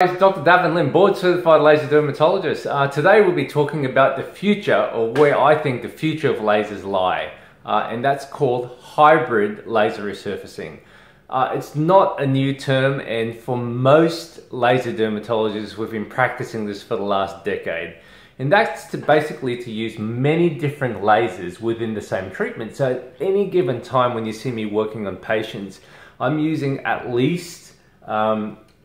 It's Dr. Davin Lim, board certified laser dermatologist. Today we'll be talking about the future, or where I think the future of lasers lie, and that's called hybrid laser resurfacing. It's not a new term, and for most laser dermatologists we've been practicing this for the last decade. And that's basically to use many different lasers within the same treatment. So at any given time when you see me working on patients, I'm using at least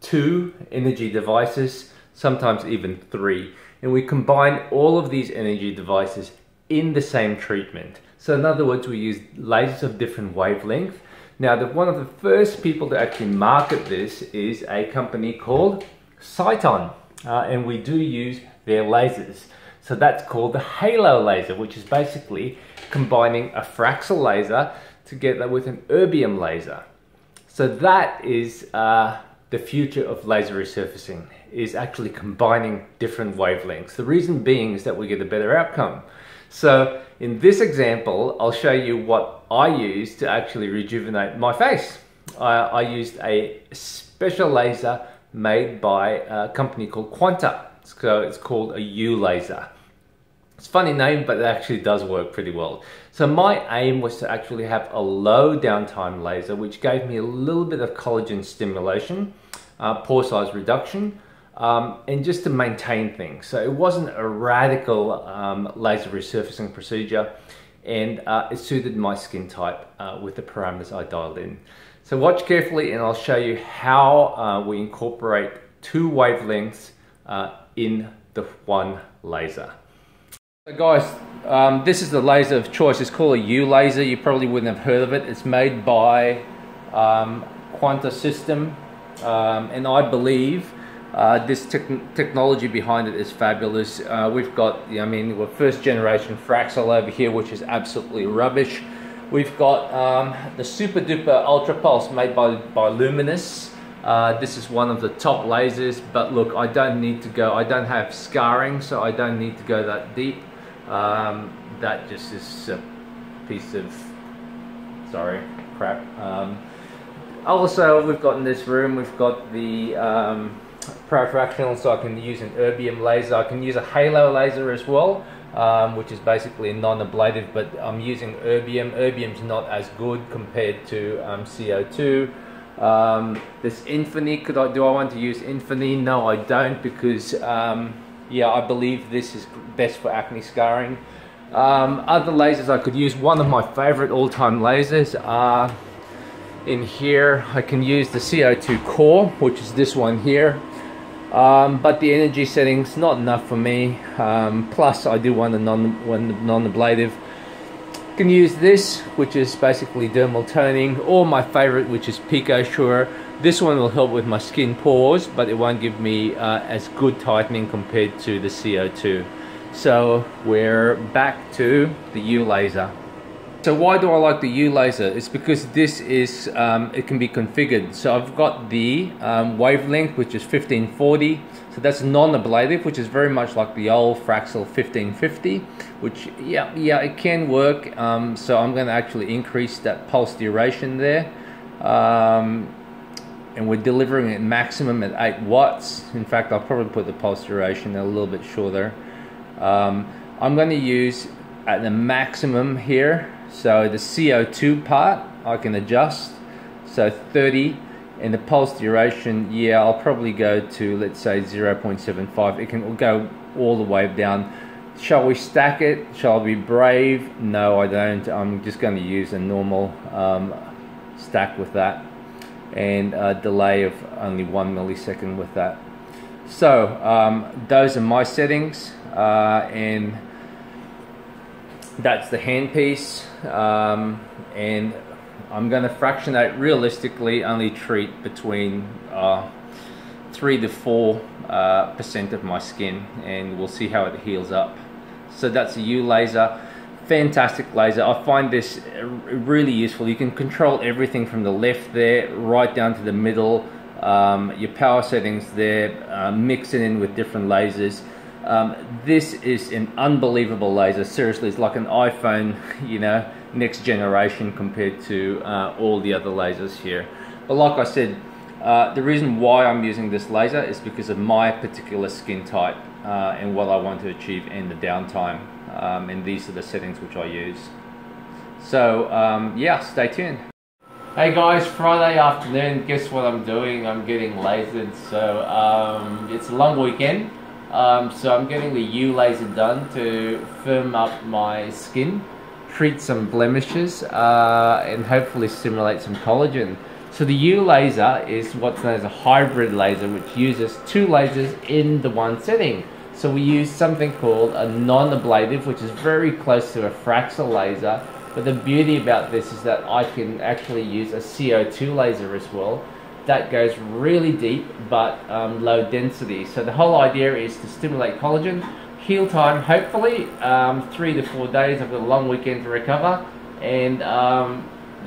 two energy devices, sometimes even three, and we combine all of these energy devices in the same treatment. So in other words, we use lasers of different wavelength. Now, one of the first people to actually market this is a company called Cyton, and we do use their lasers. So that's called the Halo laser, which is basically combining a Fraxel laser together with an erbium laser. So that is the future of laser resurfacing, is actually combining different wavelengths. The reason being is that we get a better outcome. So in this example, I'll show you what I use to actually rejuvenate my face. I used a special laser made by a company called Quanta. So it's called a YouLaser. It's a funny name, but it actually does work pretty well. So my aim was to actually have a low downtime laser, which gave me a little bit of collagen stimulation, pore size reduction, and just to maintain things. So it wasn't a radical laser resurfacing procedure, and it suited my skin type with the parameters I dialed in. So watch carefully, and I'll show you how we incorporate two wavelengths in the one laser. So guys, this is the laser of choice. It's called a YouLaser. You probably wouldn't have heard of it. It's made by Quanta System, and I believe this technology behind it is fabulous. We've got, I mean, we're first generation Fraxel over here, which is absolutely rubbish. We've got the super duper Ultrapulse made by Lumenis. This is one of the top lasers, but look, I don't need to go, I don't have scarring, so I don't need to go that deep. That just is a piece of, sorry, crap. Also, we've got in this room, we've got the ProFractional, so I can use an erbium laser. I can use a Halo laser as well, which is basically non-ablative, but I'm using erbium. Erbium's not as good compared to CO2. This Infini, do I want to use Infini? No, I don't, because yeah, I believe this is best for acne scarring. Other lasers I could use, one of my favorite all-time lasers are in here. I can use the CO2 core, which is this one here, but the energy settings not enough for me. Plus I do want a non-ablative. Can use this, which is basically dermal toning, or my favorite, which is PicoSure. This one will help with my skin pores, but it won't give me as good tightening compared to the CO2. So we're back to the YouLaser. So why do I like the YouLaser? It's because this is it can be configured. So I've got the wavelength, which is 1540. So that's non-ablative, which is very much like the old Fraxel 1550, which, yeah, it can work. So I'm going to actually increase that pulse duration there. And we're delivering it maximum at 8 watts. In fact, I'll probably put the pulse duration a little bit shorter. I'm going to use at the maximum here. So the CO2 part, I can adjust. So 30. And the pulse duration, yeah, I'll probably go to, let's say, 0.75. It can go all the way down. Shall we stack it? Shall I be brave? No, I don't. I'm just going to use a normal stack with that, and a delay of only 1 millisecond with that. So those are my settings, and that's the handpiece, and I'm going to fractionate, realistically only treat between 3 to 4% of my skin, and we'll see how it heals up. So that's a YouLaser. Fantastic laser. I find this really useful. You can control everything from the left there right down to the middle, your power settings there, mixing in with different lasers. This is an unbelievable laser. Seriously, it's like an iPhone, you know, next generation compared to all the other lasers here. But like I said, The reason why I'm using this laser is because of my particular skin type and what I want to achieve in the downtime, and these are the settings which I use. So yeah, stay tuned. Hey guys, Friday afternoon, guess what I'm doing? I'm getting lasered. So it's a long weekend, so I'm getting the U laser done to firm up my skin, treat some blemishes, and hopefully stimulate some collagen. So the U laser is what's known as a hybrid laser, which uses two lasers in the one setting. So we use something called a non-ablative, which is very close to a Fraxel laser, but the beauty about this is that I can actually use a CO2 laser as well. That goes really deep, but low density. So the whole idea is to stimulate collagen, heal time, hopefully 3 to 4 days. I've got a long weekend to recover, and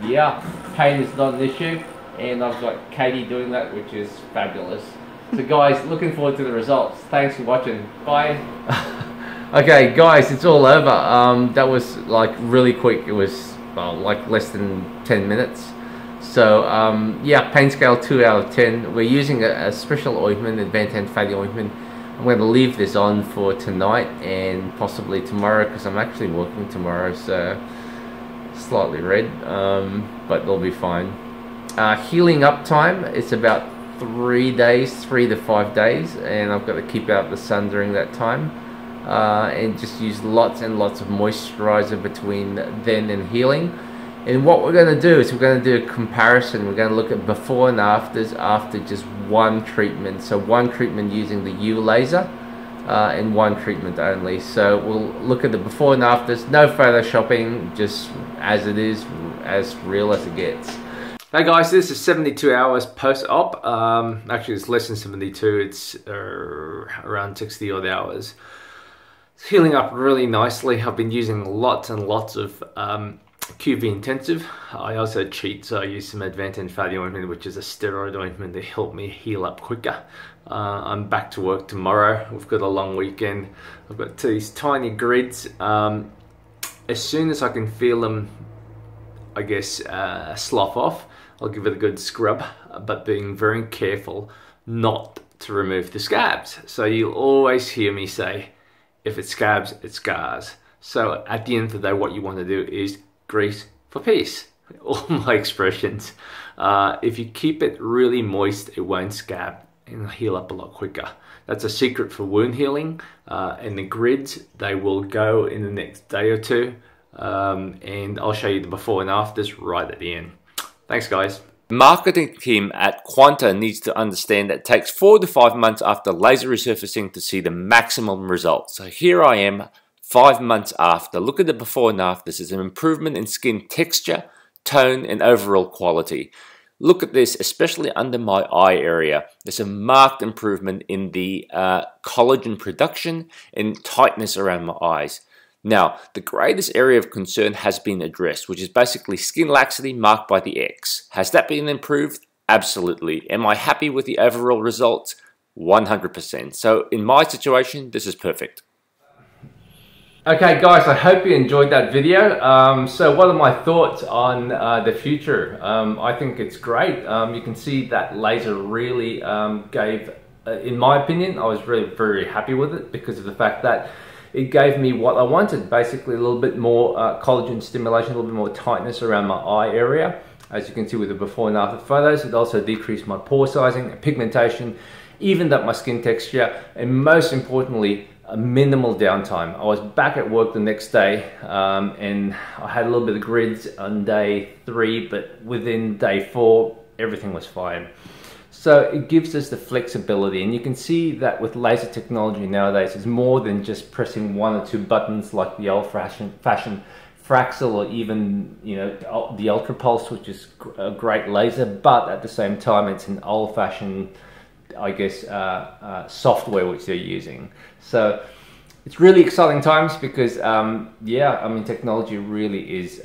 yeah, pain is not an issue, and I've got Katie doing that, which is fabulous. So guys, looking forward to the results. Thanks for watching. Bye. Okay guys, it's all over. That was like really quick. It was like less than 10 minutes. So yeah, pain scale 2 out of 10. We're using a special ointment, Advantan fatty ointment. I'm going to leave this on for tonight and possibly tomorrow, because I'm actually working tomorrow, so slightly red, but they'll be fine. Healing up time, it's about 3 days, 3 to 5 days, and I've got to keep out the sun during that time, and just use lots and lots of moisturizer between then and healing. And what we're going to do is we're going to do a comparison. We're going to look at before and afters after just one treatment. So one treatment using the U laser, and one treatment only. So we'll look at the before and afters. No photoshopping, just as it is, as real as it gets. Hey guys, this is 72 hours post-op. Actually, it's less than 72. It's around 60 odd hours. It's healing up really nicely. I've been using lots and lots of QV intensive. I also cheat, so I use some Advantan fatty ointment, which is a steroid ointment to help me heal up quicker. I'm back to work tomorrow. We've got a long weekend. I've got these tiny grids. As soon as I can feel them, I guess, slough off, I'll give it a good scrub, but being very careful not to remove the scabs. So you'll always hear me say, if it's scabs, it's scars. So at the end of the day, what you want to do is grease for peace. All my expressions. If you keep it really moist, it won't scab and heal up a lot quicker. That's a secret for wound healing. And the grids, they will go in the next day or two. And I'll show you the before and afters right at the end. Thanks guys. The marketing team at Quanta needs to understand that it takes 4 to 5 months after laser resurfacing to see the maximum results. So here I am, 5 months after. Look at the before and after. This is an improvement in skin texture, tone, and overall quality. Look at this, especially under my eye area. There's a marked improvement in the collagen production and tightness around my eyes. Now, the greatest area of concern has been addressed, which is basically skin laxity marked by the X. Has that been improved? Absolutely. Am I happy with the overall results? 100%. So in my situation, this is perfect. Okay guys, I hope you enjoyed that video. So what are my thoughts on the future? I think it's great. You can see that laser really gave, in my opinion, I was really very happy with it because of the fact that it gave me what I wanted. Basically a little bit more collagen stimulation, a little bit more tightness around my eye area. As you can see with the before and after photos, it also decreased my pore sizing, pigmentation, evened up my skin texture, and most importantly, a minimal downtime. I was back at work the next day, and I had a little bit of grids on day 3, but within day 4, everything was fine. So it gives us the flexibility, and you can see that with laser technology nowadays, it's more than just pressing 1 or 2 buttons like the old-fashioned Fraxel, or even, you know, the Ultrapulse, which is a great laser, but at the same time, it's an old-fashioned, I guess, software which they're using. So it's really exciting times because yeah, I mean, technology really is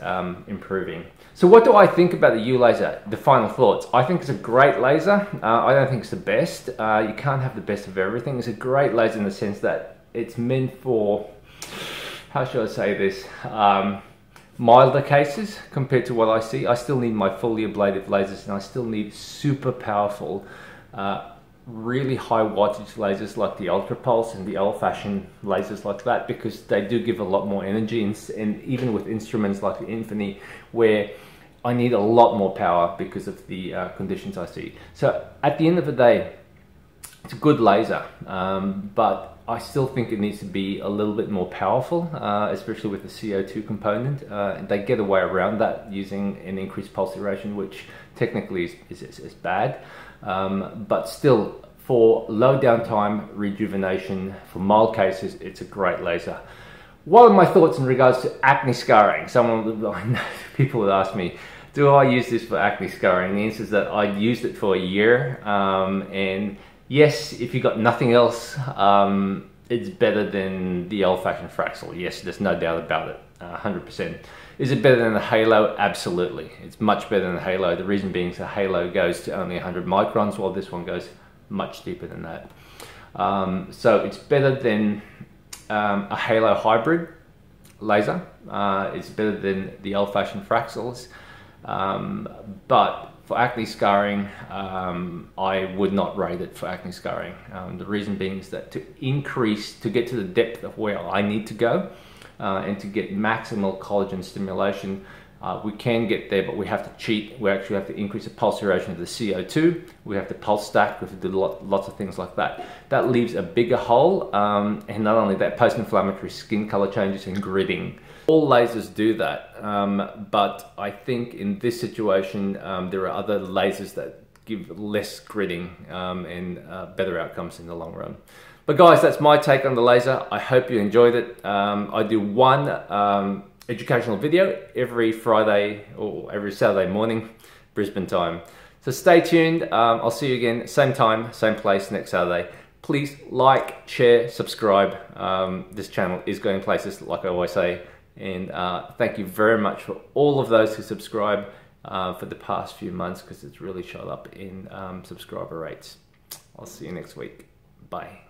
improving. So what do I think about the U laser? The final thoughts. I think it's a great laser. I don't think it's the best. You can't have the best of everything. It's a great laser in the sense that it's meant for, how should I say this, milder cases compared to what I see. I still need my fully ablative lasers, and I still need super powerful, really high wattage lasers like the Ultrapulse and the old-fashioned lasers like that, because they do give a lot more energy, and even with instruments like the Infini, where I need a lot more power because of the conditions I see. So at the end of the day, it's a good laser, but I still think it needs to be a little bit more powerful, especially with the CO2 component. They get away around that using an increased pulse duration, which technically is bad, but still for low downtime rejuvenation, for mild cases, it's a great laser. What are my thoughts in regards to acne scarring? People would ask me, do I use this for acne scarring? And the answer is that I used it for a year, and yes, if you got nothing else, it's better than the old-fashioned Fraxel. Yes, there's no doubt about it, 100%. Is it better than the Halo? Absolutely. It's much better than the Halo. The reason being is the Halo goes to only 100 microns, while this one goes much deeper than that. So it's better than a Halo hybrid laser. It's better than the old-fashioned Fraxels, but for acne scarring, I would not rate it for acne scarring. The reason being is that to get to the depth of where I need to go, and to get maximal collagen stimulation, we can get there, but we have to cheat. We actually have to increase the pulse duration of the CO2. We have to pulse stack. We have to do lots of things like that. That leaves a bigger hole, and not only that, post-inflammatory skin color changes and gritting. All lasers do that, but I think in this situation, there are other lasers that give less gritting and better outcomes in the long run. But guys, that's my take on the laser. I hope you enjoyed it. I do one educational video every Friday or every Saturday morning, Brisbane time. So stay tuned. I'll see you again, same time, same place next Saturday. Please like, share, subscribe. This channel is going places, like I always say. And thank you very much for all of those who subscribe for the past few months, because it's really shot up in subscriber rates. I'll see you next week. Bye.